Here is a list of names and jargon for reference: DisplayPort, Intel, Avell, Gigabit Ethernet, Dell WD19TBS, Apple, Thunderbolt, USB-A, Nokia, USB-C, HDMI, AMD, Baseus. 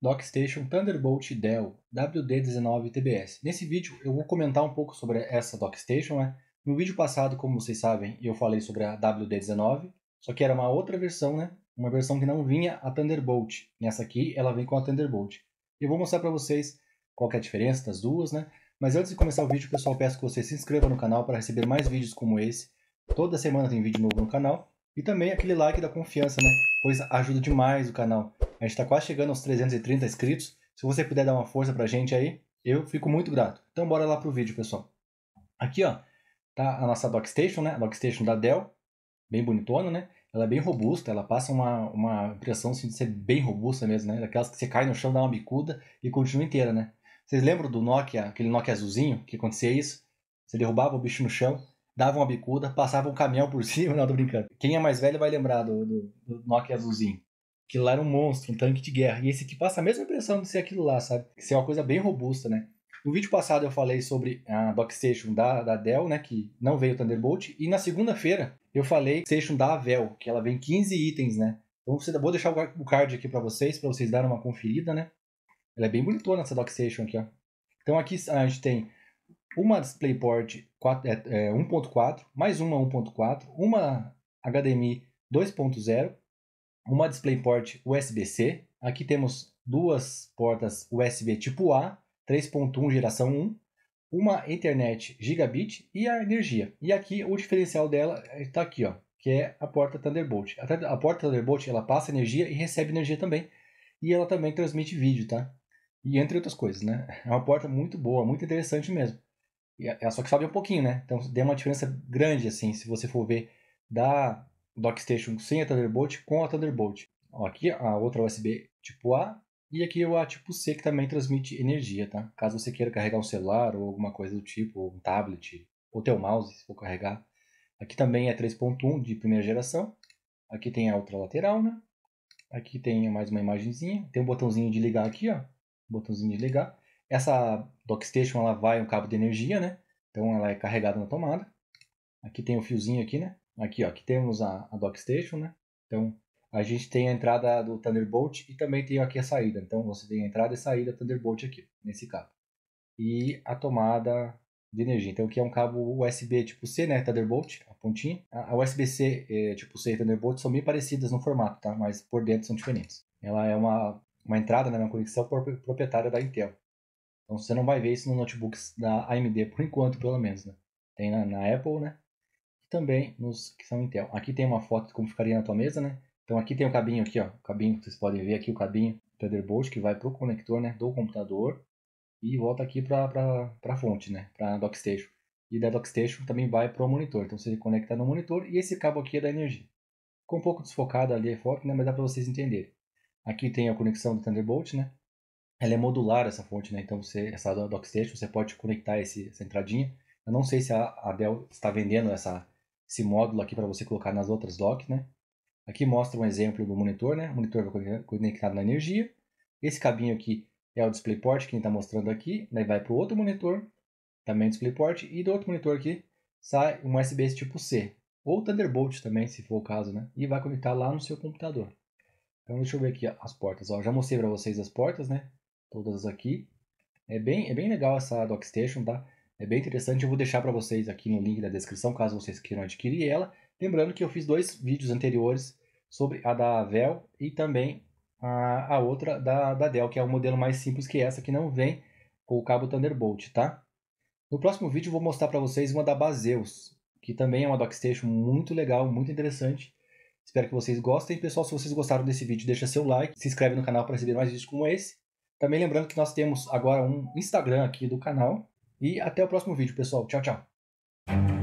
Dockstation Thunderbolt Dell WD19TBS. Nesse vídeo eu vou comentar um pouco sobre essa Dockstation, né? No vídeo passado, como vocês sabem, eu falei sobre a WD19, só que era uma outra versão, né? Uma versão que não vinha a Thunderbolt. Nessa aqui ela vem com a Thunderbolt. Eu vou mostrar para vocês qual que é a diferença das duas, né? Mas antes de começar o vídeo, pessoal, peço que você se inscreva no canal para receber mais vídeos como esse. Toda semana tem vídeo novo no canal. E também aquele like da confiança, né? Pois ajuda demais o canal. A gente está quase chegando aos 330 inscritos. Se você puder dar uma força pra gente aí, eu fico muito grato. Então bora lá pro vídeo, pessoal. Aqui, ó, tá a nossa Dockstation, né? A Dockstation da Dell. Bem bonitona, né? Ela é bem robusta, ela passa uma impressão assim, de ser bem robusta mesmo, né? Daquelas que você cai no chão, dá uma bicuda e continua inteira, né? Vocês lembram do Nokia, aquele Nokia azulzinho, que acontecia isso? Você derrubava o bicho no chão, dava uma bicuda, passava um caminhão por cima, não, tô brincando. Quem é mais velho vai lembrar do Nokia azulzinho. Aquilo lá era um monstro, um tanque de guerra. E esse aqui passa a mesma impressão de ser aquilo lá, sabe? Isso é uma coisa bem robusta, né? No vídeo passado eu falei sobre a Dockstation da Dell, né? Que não veio o Thunderbolt. E na segunda-feira eu falei Station da Avell, que ela vem 15 itens, né? Então vou deixar o card aqui pra vocês darem uma conferida, né? Ela é bem bonitona essa Dockstation aqui, ó. Então aqui a gente tem uma DisplayPort 1.4, mais uma 1.4, uma HDMI 2.0, uma DisplayPort USB-C, aqui temos duas portas USB tipo A, 3.1 geração 1, uma Ethernet Gigabit e a energia. E aqui o diferencial dela está aqui, ó, que é a porta Thunderbolt. A porta Thunderbolt ela passa energia e recebe energia também, e ela também transmite vídeo, tá? E entre outras coisas, né? É uma porta muito boa, muito interessante mesmo. É só que sobe um pouquinho, né? Então deu uma diferença grande, assim, se você for ver da Dockstation sem a Thunderbolt com a Thunderbolt. Aqui a outra USB tipo A e aqui o A tipo C, que também transmite energia, tá? Caso você queira carregar um celular ou alguma coisa do tipo, ou um tablet, ou teu mouse, se for carregar. Aqui também é 3.1 de primeira geração. Aqui tem a outra lateral, né? Aqui tem mais uma imagenzinha. Tem um botãozinho de ligar aqui, ó. Botãozinho de ligar. Essa Dockstation, ela vai um cabo de energia, né? Então ela é carregada na tomada. Aqui tem o fiozinho aqui, né? Aqui, ó, aqui temos a Dockstation, né? Então, a gente tem a entrada do Thunderbolt e também tem aqui a saída. Então, você tem a entrada e saída Thunderbolt aqui, nesse cabo. E a tomada de energia. Então, aqui é um cabo USB tipo C, né? Thunderbolt, a pontinha. A USB-C tipo C e Thunderbolt são bem parecidas no formato, tá? Mas por dentro são diferentes. Ela é uma entrada, né? Uma conexão proprietária da Intel. Então, você não vai ver isso no notebooks da AMD, por enquanto, pelo menos, né? Tem na Apple, né? Também nos que são Intel. Aqui tem uma foto de como ficaria na tua mesa, né? Então aqui tem o cabinho aqui, ó. O cabinho, vocês podem ver aqui o cabinho Thunderbolt, que vai pro conector, né? Do computador. E volta aqui pra fonte, né? Pra Dockstation. E da Dockstation também vai pro monitor. Então você conecta no monitor. E esse cabo aqui é da energia. Ficou um pouco desfocado ali a foto, né? Mas dá pra vocês entenderem. Aqui tem a conexão do Thunderbolt, né? Ela é modular, essa fonte, né? Então essa Dockstation, você pode conectar essa entradinha. Eu não sei se a Dell está vendendo esse módulo aqui para você colocar nas outras docks, né? Aqui mostra um exemplo do monitor, né? O monitor vai conectado na energia. Esse cabinho aqui é o DisplayPort, que a gente está mostrando aqui. Daí vai para o outro monitor, também DisplayPort. E do outro monitor aqui sai um USB tipo C. Ou Thunderbolt também, se for o caso, né? E vai conectar lá no seu computador. Então deixa eu ver aqui as portas. Ó, já mostrei para vocês as portas, né? Todas aqui. É bem legal essa Dockstation, tá? É bem interessante, eu vou deixar para vocês aqui no link da descrição, caso vocês queiram adquirir ela. Lembrando que eu fiz dois vídeos anteriores sobre a da Avell e também a outra da Dell, que é um modelo mais simples que essa, que não vem com o cabo Thunderbolt, tá? No próximo vídeo eu vou mostrar para vocês uma da Baseus, que também é uma Dockstation muito legal, muito interessante. Espero que vocês gostem. Pessoal, se vocês gostaram desse vídeo, deixa seu like, se inscreve no canal para receber mais vídeos como esse. Também lembrando que nós temos agora um Instagram aqui do canal. E até o próximo vídeo, pessoal. Tchau, tchau.